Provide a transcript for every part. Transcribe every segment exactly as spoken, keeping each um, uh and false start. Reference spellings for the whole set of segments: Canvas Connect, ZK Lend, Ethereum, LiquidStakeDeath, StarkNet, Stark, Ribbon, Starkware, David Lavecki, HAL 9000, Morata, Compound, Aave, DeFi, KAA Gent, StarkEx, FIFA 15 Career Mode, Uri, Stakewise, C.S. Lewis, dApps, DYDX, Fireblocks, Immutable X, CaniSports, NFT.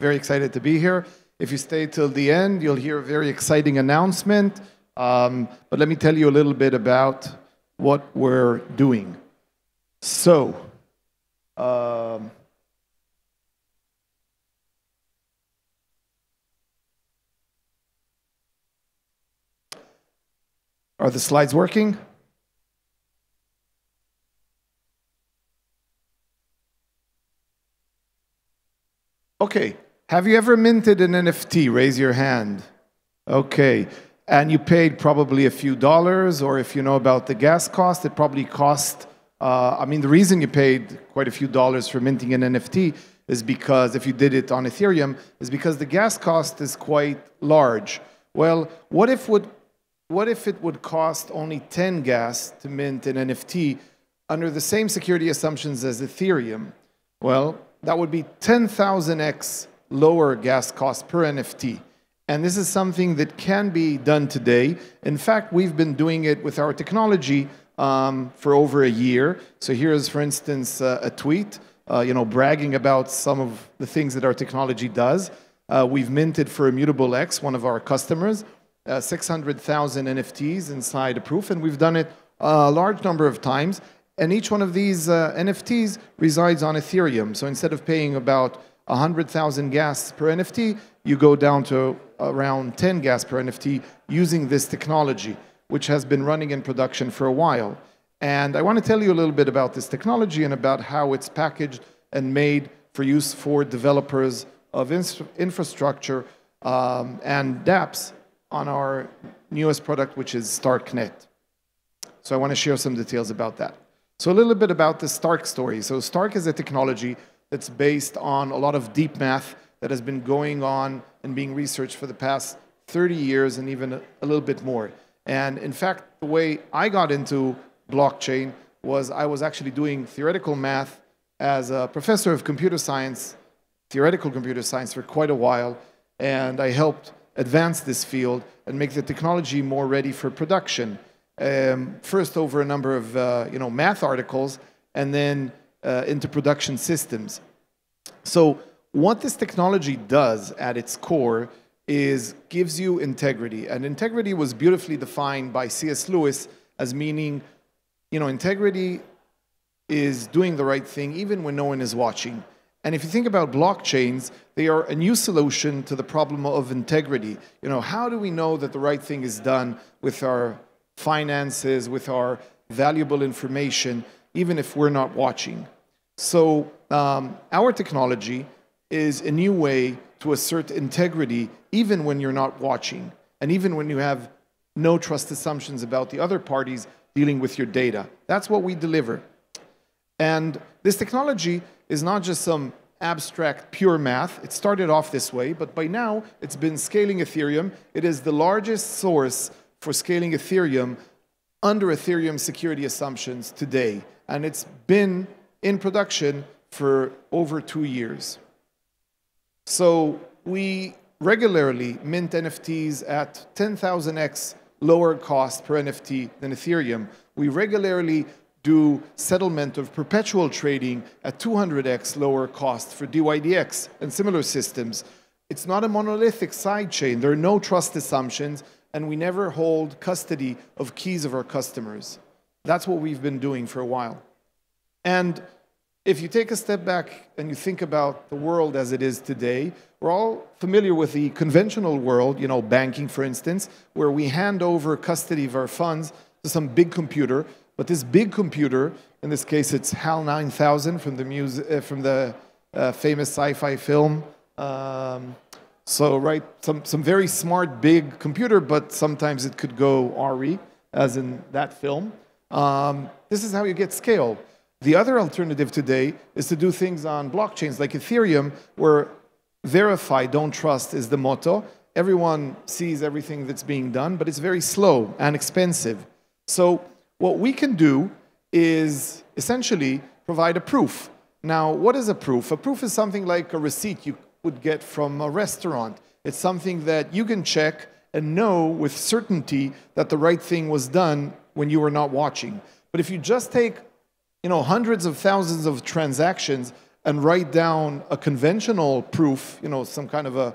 very excited to be here. If you stay till the end, you'll hear a very exciting announcement. Um, but let me tell you a little bit about what we're doing. So, um, are the slides working? Okay. Have you ever minted an N F T? Raise your hand. Okay. And you paid probably a few dollars, or if you know about the gas cost, it probably cost, uh, I mean, the reason you paid quite a few dollars for minting an N F T is because, if you did it on Ethereum, is because the gas cost is quite large. Well, what if, would, what if it would cost only ten gas to mint an N F T under the same security assumptions as Ethereum? Well, that would be ten thousand X lower gas cost per N F T. And this is something that can be done today. In fact, we've been doing it with our technology um, for over a year. So here's, for instance, uh, a tweet, uh, you know, bragging about some of the things that our technology does. Uh, we've minted for Immutable X, one of our customers, uh, six hundred thousand N F Ts inside a proof, and we've done it a large number of times. And each one of these uh, N F Ts resides on Ethereum. So instead of paying about one hundred thousand gas per N F T, you go down to around ten gas per N F T using this technology, which has been running in production for a while. And I want to tell you a little bit about this technology and about how it's packaged and made for use for developers of infrastructure um, and dApps on our newest product, which is StarkNet. So I want to share some details about that. So a little bit about the Stark story. So Stark is a technology that's based on a lot of deep math that has been going on and being researched for the past thirty years and even a little bit more. And in fact, the way I got into blockchain was I was actually doing theoretical math as a professor of computer science, theoretical computer science, for quite a while. And I helped advance this field and make the technology more ready for production. Um, first over a number of uh, you know, math articles, and then uh, into production systems. So what this technology does at its core is gives you integrity. And integrity was beautifully defined by C S Lewis as meaning, you know, integrity is doing the right thing even when no one is watching. And if you think about blockchains, they are a new solution to the problem of integrity. You know, how do we know that the right thing is done with our finances, with our valuable information, even if we're not watching? So um, our technology is a new way to assert integrity even when you're not watching, and even when you have no trust assumptions about the other parties dealing with your data. That's what we deliver. And this technology is not just some abstract, pure math. It started off this way, but by now it's been scaling Ethereum. It is the largest source for scaling Ethereum under Ethereum security assumptions today. And it's been in production for over two years. So we regularly mint N F Ts at ten thousand X lower cost per N F T than Ethereum. We regularly do settlement of perpetual trading at two hundred X lower cost for D Y D X and similar systems. It's not a monolithic sidechain. There are no trust assumptions, and we never hold custody of keys of our customers. That's what we've been doing for a while. And if you take a step back and you think about the world as it is today, we're all familiar with the conventional world, you know, banking, for instance, where we hand over custody of our funds to some big computer. But this big computer, in this case, it's HAL nine thousand from the, music, uh, from the uh, famous sci-fi film. Um, So, right, some, some very smart, big computer, but sometimes it could go R E, as in that film. Um, this is how you get scale. The other alternative today is to do things on blockchains like Ethereum, where verify, don't trust is the motto. Everyone sees everything that's being done, but it's very slow and expensive. So what we can do is essentially provide a proof. Now, what is a proof? A proof is something like a receipt you would get from a restaurant. It's something that you can check and know with certainty that the right thing was done when you were not watching. But if you just take, you know, hundreds of thousands of transactions and write down a conventional proof, you know, some kind of a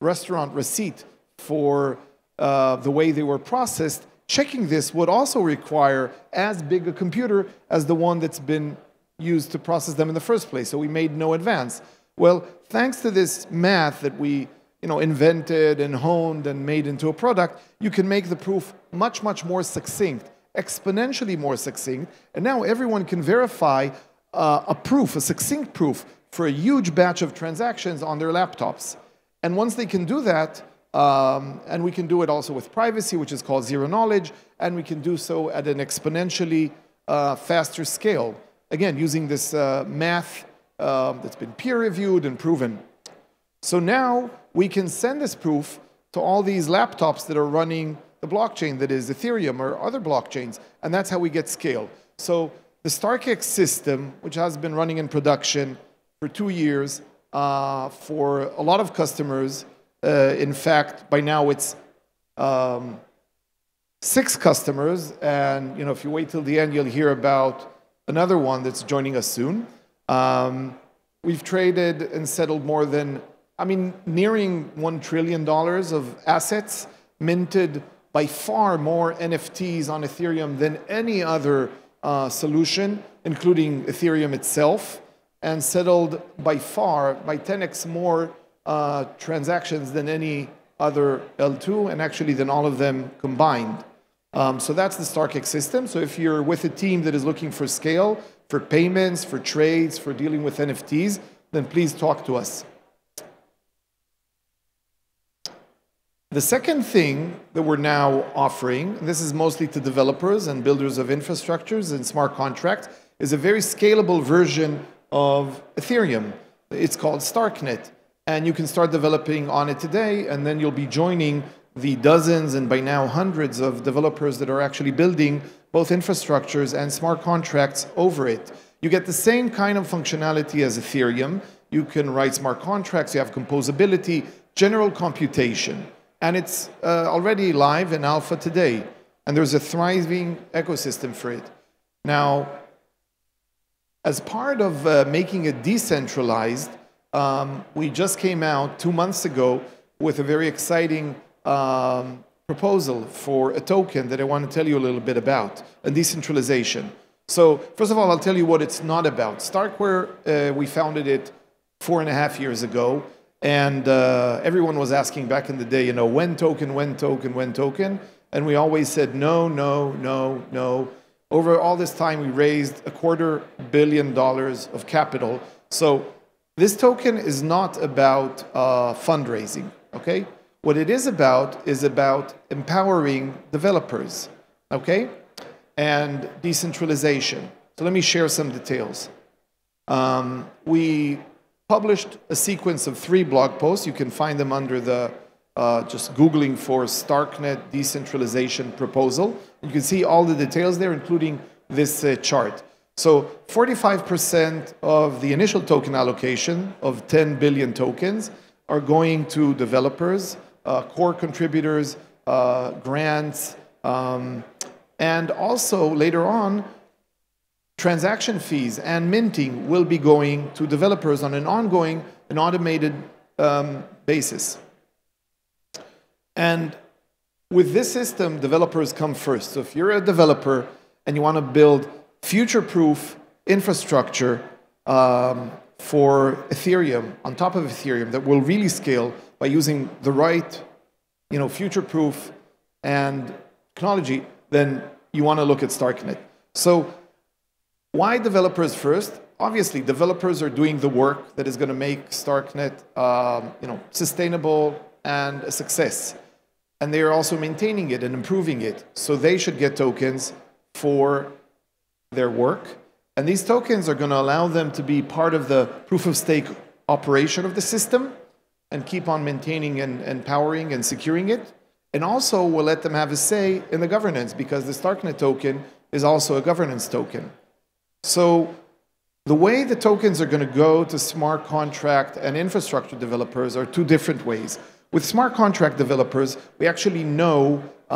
restaurant receipt for uh, the way they were processed, checking this would also require as big a computer as the one that's been used to process them in the first place. So we made no advance. Well, thanks to this math that we you know, invented and honed and made into a product, you can make the proof much, much more succinct, exponentially more succinct, and now everyone can verify uh, a proof, a succinct proof, for a huge batch of transactions on their laptops. And once they can do that, um, and we can do it also with privacy, which is called zero knowledge, and we can do so at an exponentially uh, faster scale. Again, using this uh, math uh, that's been peer-reviewed and proven. So now we can send this proof to all these laptops that are running the blockchain, that is Ethereum or other blockchains, and that's how we get scale. So the StarkEx system, which has been running in production for two years uh, for a lot of customers, uh, in fact, by now it's um, six customers, and you know, if you wait till the end, you'll hear about another one that's joining us soon. Um, we've traded and settled more than, I mean, nearing one trillion dollars of assets, minted by far more N F Ts on Ethereum than any other uh, solution, including Ethereum itself, and settled by far, by ten X more uh, transactions than any other L two, and actually than all of them combined. Um, so that's the StarkEx system. So if you're with a team that is looking for scale, for payments, for trades, for dealing with N F Ts, then please talk to us. The second thing that we're now offering, and this is mostly to developers and builders of infrastructures and smart contracts, is a very scalable version of Ethereum. It's called StarkNet, and you can start developing on it today, and then you'll be joining the dozens and by now hundreds of developers that are actually building both infrastructures and smart contracts over it. You get the same kind of functionality as Ethereum. You can write smart contracts, you have composability, general computation, and it's uh, already live in alpha today, and there's a thriving ecosystem for it. Now, as part of uh, making it decentralized, um, we just came out two months ago with a very exciting Um, proposal for a token that I want to tell you a little bit about, and decentralization. So first of all, I'll tell you what it's not about. Starkware, uh, we founded it four and a half years ago, and uh, everyone was asking back in the day, you know, when token, when token, when token, and we always said no, no, no, no. Over all this time, we raised a quarter billion dollars of capital. So this token is not about uh, fundraising, okay? What it is about is about empowering developers, okay? And decentralization. So let me share some details. Um, we published a sequence of three blog posts. You can find them under the, uh, just Googling for StarkNet decentralization proposal. You can see all the details there, including this uh, chart. So forty-five percent of the initial token allocation of ten billion tokens are going to developers, Uh, core contributors, uh, grants, um, and also later on, transaction fees and minting will be going to developers on an ongoing and automated um, basis. And with this system, developers come first. So if you're a developer and you want to build future-proof infrastructure um, for Ethereum, on top of Ethereum, that will really scale by using the right, you know, future-proof and technology, then you want to look at StarkNet. So why developers first? Obviously, developers are doing the work that is going to make StarkNet, um, you know, sustainable and a success. And they are also maintaining it and improving it. So they should get tokens for their work. And these tokens are going to allow them to be part of the proof-of-stake operation of the system, and keep on maintaining and, and powering and securing it. And also we'll let them have a say in the governance, because the StarkNet token is also a governance token. So the way the tokens are going to go to smart contract and infrastructure developers are two different ways. With smart contract developers, we actually know,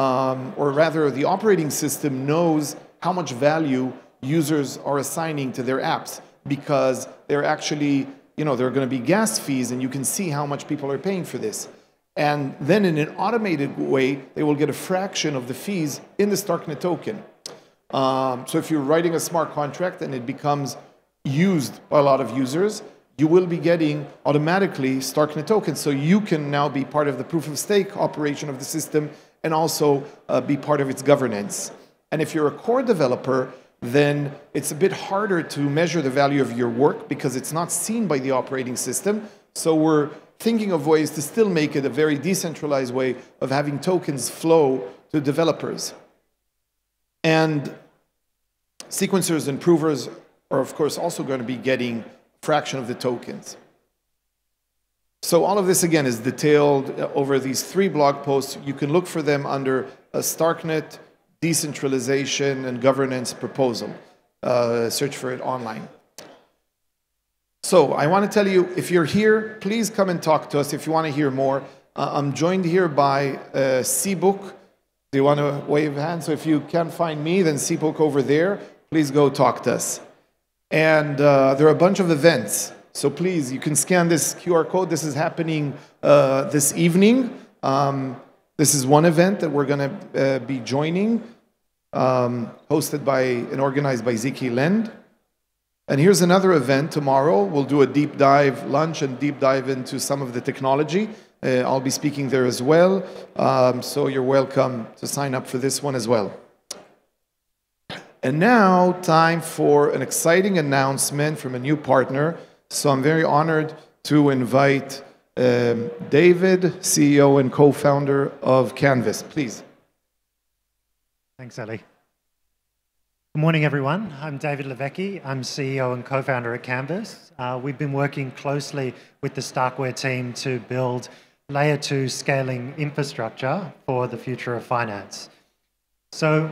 um, or rather the operating system knows how much value users are assigning to their apps because they're actually, you know, there are going to be gas fees, and you can see how much people are paying for this. And then in an automated way, they will get a fraction of the fees in the StarkNet token. Um, so if you're writing a smart contract and it becomes used by a lot of users, you will be getting automatically StarkNet tokens. So you can now be part of the proof of stake operation of the system and also uh, be part of its governance. And if you're a core developer, then it's a bit harder to measure the value of your work because it's not seen by the operating system. So we're thinking of ways to still make it a very decentralized way of having tokens flow to developers. And sequencers and provers are, of course, also going to be getting a fraction of the tokens. So all of this, again, is detailed over these three blog posts. You can look for them under a StarkNet decentralization and governance proposal. Uh, search for it online. So I want to tell you, if you're here, please come and talk to us if you want to hear more. Uh, I'm joined here by uh, C-Book. Do you want to wave a hand? So if you can't find me, then C-Book over there. Please go talk to us. And uh, there are a bunch of events. So please, you can scan this Q R code. This is happening uh, this evening. Um, this is one event that we're going to uh, be joining, um, hosted by and organized by Z K Lend. And here's another event tomorrow. We'll do a deep dive lunch and deep dive into some of the technology. Uh, I'll be speaking there as well. Um, so you're welcome to sign up for this one as well. And now, time for an exciting announcement from a new partner. So I'm very honored to invite um, David, C E O and co-founder of Canvas. Please. Thanks, Ali. Good morning, everyone. I'm David Lavecki. I'm C E O and co-founder at Canvas. Uh, we've been working closely with the Starkware team to build layer two scaling infrastructure for the future of finance. So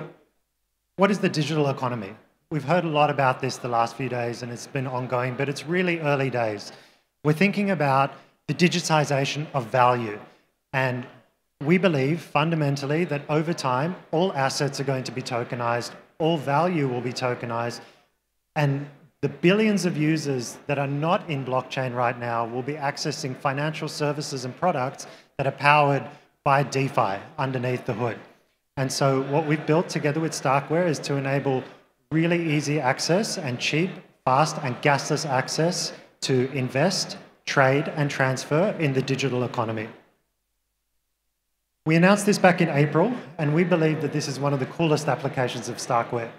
what is the digital economy? We've heard a lot about this the last few days, and it's been ongoing, but it's really early days. We're thinking about the digitization of value, and we believe fundamentally that over time, all assets are going to be tokenized. All value will be tokenized, and the billions of users that are not in blockchain right now will be accessing financial services and products that are powered by DeFi underneath the hood. And so what we've built together with Starkware is to enable really easy access and cheap, fast and gasless access to invest, trade and transfer in the digital economy. We announced this back in April, and we believe that this is one of the coolest applications of Starkware.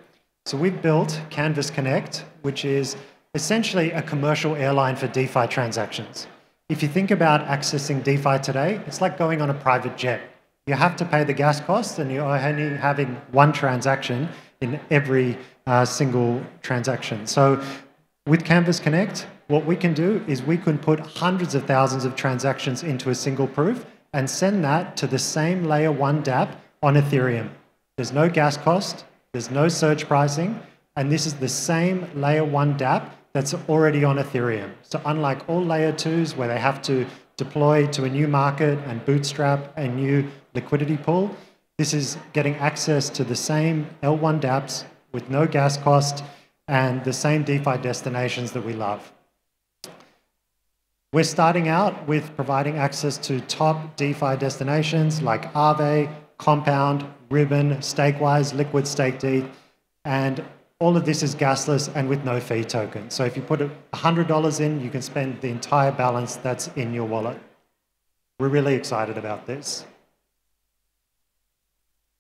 So we've built Canvas Connect, which is essentially a commercial airline for DeFi transactions. If you think about accessing DeFi today, it's like going on a private jet. You have to pay the gas costs, and you're only having one transaction in every uh, single transaction. So with Canvas Connect, what we can do is we can put hundreds of thousands of transactions into a single proof and send that to the same layer one dApp on Ethereum. There's no gas cost, there's no surge pricing, and this is the same layer one dApp that's already on Ethereum. So unlike all layer twos where they have to deploy to a new market and bootstrap a new liquidity pool, this is getting access to the same L one dApps with no gas cost and the same DeFi destinations that we love. We're starting out with providing access to top DeFi destinations like Aave, Compound, Ribbon, Stakewise, LiquidStakeDeath, and all of this is gasless and with no fee token. So if you put one hundred dollars in, you can spend the entire balance that's in your wallet. We're really excited about this.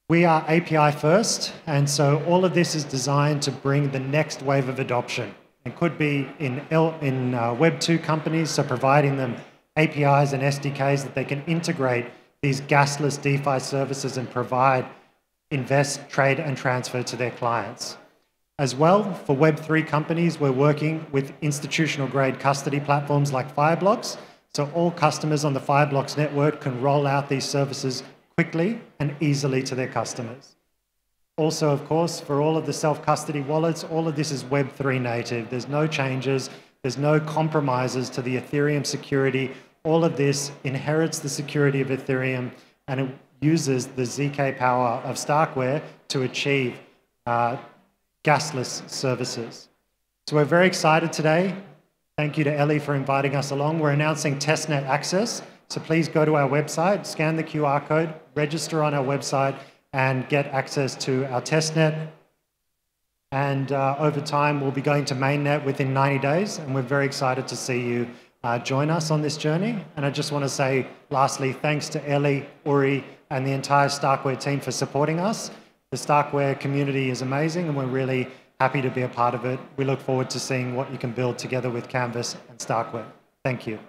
We are A P I first, and so all of this is designed to bring the next wave of adoption. It could be in, L, in uh, Web two companies, so providing them A P Is and S D Ks that they can integrate these gasless DeFi services and provide invest, trade and transfer to their clients. As well, for Web three companies, we're working with institutional grade custody platforms like Fireblocks, so all customers on the Fireblocks network can roll out these services quickly and easily to their customers. Also, of course, for all of the self-custody wallets, all of this is Web three native. There's no changes. There's no compromises to the Ethereum security. All of this inherits the security of Ethereum, and it uses the Z K power of Starkware to achieve uh, gasless services. So we're very excited today. Thank you to Ellie for inviting us along. We're announcing testnet access. So please go to our website, scan the Q R code, register on our website, and get access to our testnet. And uh, over time, we'll be going to mainnet within ninety days, and we're very excited to see you uh, join us on this journey. And I just want to say, lastly, thanks to Ellie, Uri, and the entire Starkware team for supporting us. The Starkware community is amazing, and we're really happy to be a part of it. We look forward to seeing what you can build together with Canvas and Starkware. Thank you.